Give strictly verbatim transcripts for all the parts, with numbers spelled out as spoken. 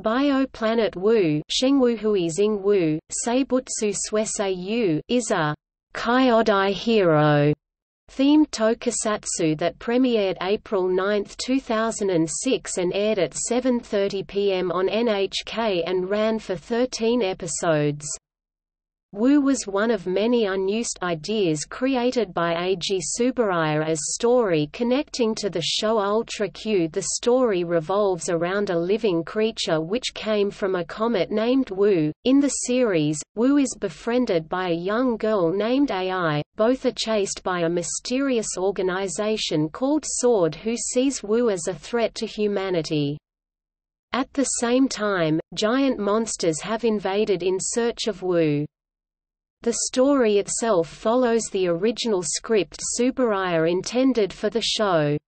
Bio Planet WoO is a Kyodai Hero themed tokusatsu that premiered April ninth two thousand six and aired at seven thirty p m on N H K and ran for thirteen episodes. WoO was one of many unused ideas created by Eiji Tsuburaya as story connecting to the show Ultra Q. The story revolves around a living creature which came from a comet named WoO. In the series, WoO is befriended by a young girl named Ai. Both are chased by a mysterious organization called SWORD who sees WoO as a threat to humanity. At the same time, giant monsters have invaded in search of WoO. The story itself follows the original script Tsuburaya intended for the show.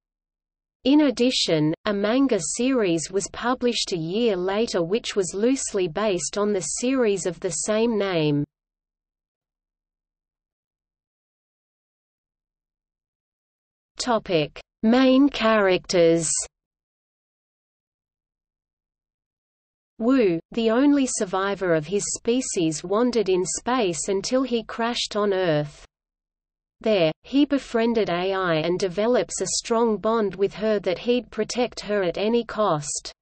In addition, a manga series was published a year later which was loosely based on the series of the same name. Topic: Main characters. WoO, the only survivor of his species, wandered in space until he crashed on Earth. There, he befriended Ai and develops a strong bond with her that he'd protect her at any cost.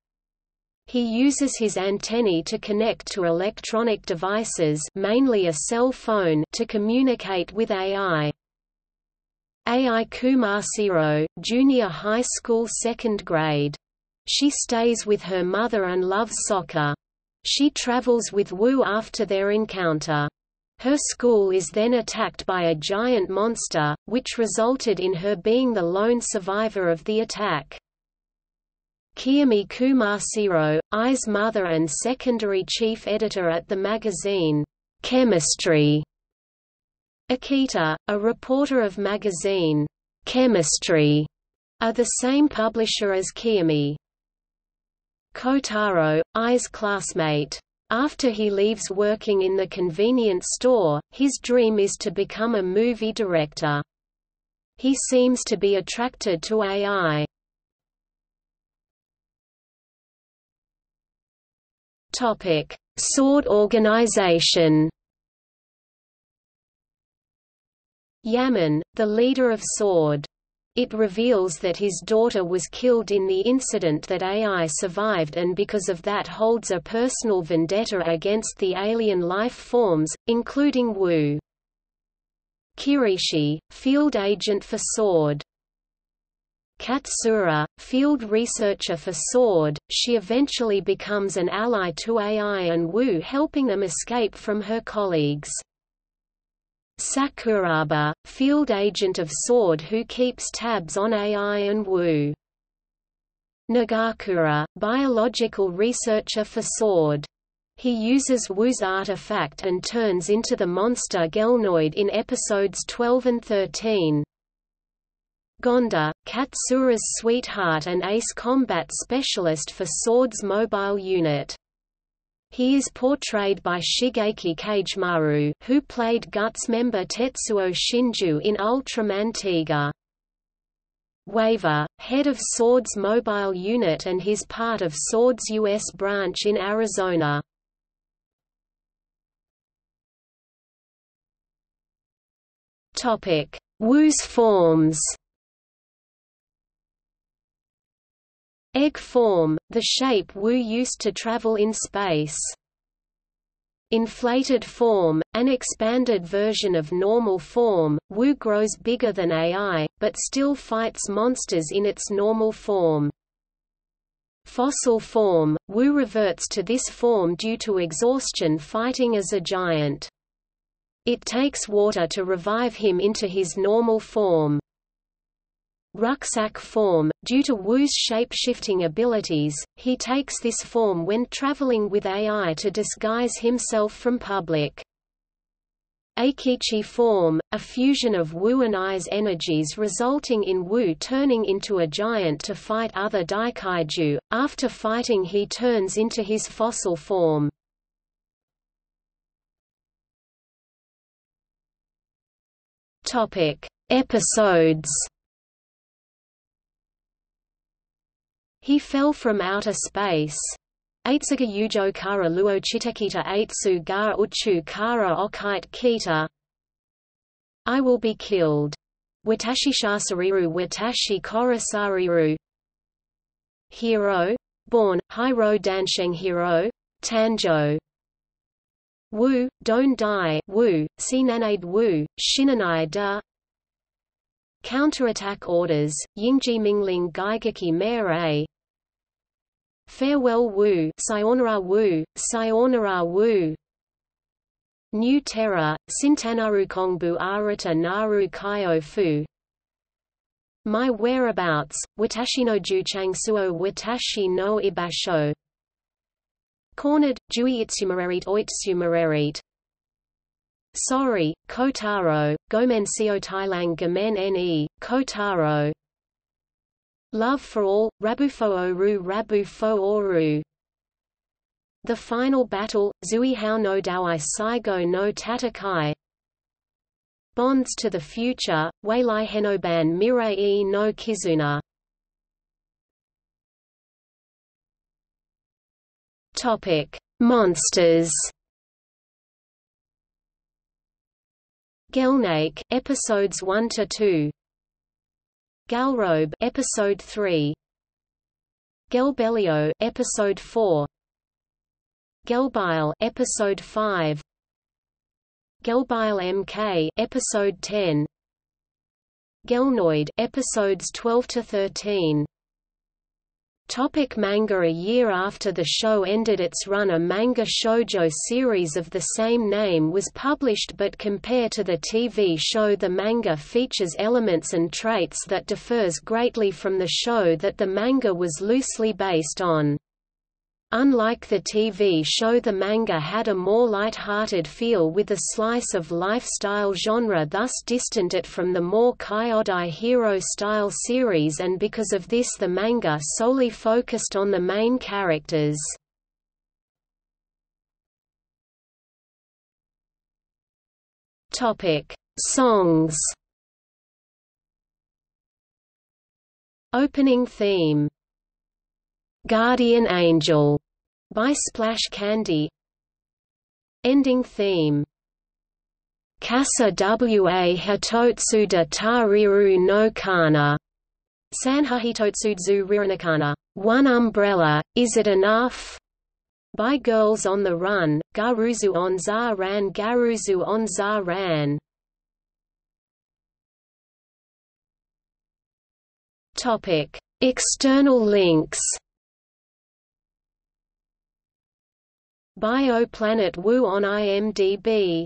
He uses his antennae to connect to electronic devices, mainly a cell phone, to communicate with Ai. Ai Kumashiro, junior high school second grade. She stays with her mother and loves soccer. She travels with WoO after their encounter. Her school is then attacked by a giant monster, which resulted in her being the lone survivor of the attack. Kiyomi Kumashiro, Ai's mother and secondary chief editor at the magazine, Chemistry. Akita, a reporter of magazine, Chemistry, are the same publisher as Kiyomi. Kotaro, Ai's classmate. After he leaves working in the convenience store, his dream is to become a movie director. He seems to be attracted to Ai. Topic: SWORD organization. Yaman, the leader of SWORD. It reveals that his daughter was killed in the incident that Ai survived, and because of that holds a personal vendetta against the alien life forms, including WoO. Kirishi, field agent for SWORD. Katsura, field researcher for SWORD, she eventually becomes an ally to Ai and WoO, helping them escape from her colleagues. Sakuraba, field agent of SWORD who keeps tabs on Ai and WoO. Nagakura, biological researcher for SWORD. He uses WoO's artifact and turns into the monster Gelnoid in episodes twelve and thirteen. Gonda, Katsura's sweetheart and ace combat specialist for SWORD's mobile unit. He is portrayed by Shigeki Kagemaru, who played Guts member Tetsuo Shinju in Ultraman Tiga. Waver, head of SWORD's mobile unit and his part of SWORD's U S branch in Arizona. Topic: WoO's forms. Egg form, the shape WoO used to travel in space. Inflated form, an expanded version of normal form, WoO grows bigger than Ai, but still fights monsters in its normal form. Fossil form, WoO reverts to this form due to exhaustion fighting as a giant. It takes water to revive him into his normal form. Rucksack form, due to WoO's shape-shifting abilities, he takes this form when traveling with Ai to disguise himself from public. Aikichi form, a fusion of WoO and Ai's energies resulting in WoO turning into a giant to fight other Daikaiju. After fighting he turns into his fossil form. Topic: Episodes. He fell from outer space. Eitsuga Yujo Kara Luo Chitekita Eitsu Gar Uchu Kara Okite Kita. I will be killed. Watashi Shasariru Watashi Kora Sariru. Hero. Born, Hiro Dansheng Hiro. Tanjo. Woo, Don't Die, Woo, Sinanade Woo, Shinanai Da. Counterattack Orders, Yingji Mingling Gaigeki Mare. Farewell Woo, Sayonara Woo, Sayonara Woo. New Terror, Sintanaru Kongbu Arata Naru Kaio Fu. My Whereabouts, Watashi no Juchangsuo Watashi no Ibasho. Cornered, Jui Itsumarerit Oitsumarerit. Sorry, Kotaro, Gomen Seo Thailang Gomen Ne, Kotaro. Love for all, Rabufo Oru Rabufo Oru. The Final Battle, Zuihao no Dawai Saigo no Tatakai. Bonds to the Future, Weilai Henoban Mirei no Kizuna. Topic: Monsters. Gelnak, episodes one to two. Galrobe, episode three. Galbelio, episode four. Galbile, episode five. Galbile M K, episode ten. Gelnoid, episodes twelve to thirteen. Topic manga. A year after the show ended its run, a manga shoujo series of the same name was published, but compared to the T V show, the manga features elements and traits that differs greatly from the show that the manga was loosely based on. Unlike the T V show, the manga had a more light-hearted feel with a slice-of-life style genre, thus distant it from the more Kyodai Hero style series, and because of this the manga solely focused on the main characters. Songs. Opening theme, Guardian Angel by Splash Candy. Ending theme, Kasa wa Hitotsuda Tariru no Kana Sanhahitotsudzu Riranakana, One Umbrella, Is It Enough? By Girls on the Run, Garuzu on Za Ran Garuzu on Za Ran. External links. Bio Planet WoO on IMDb.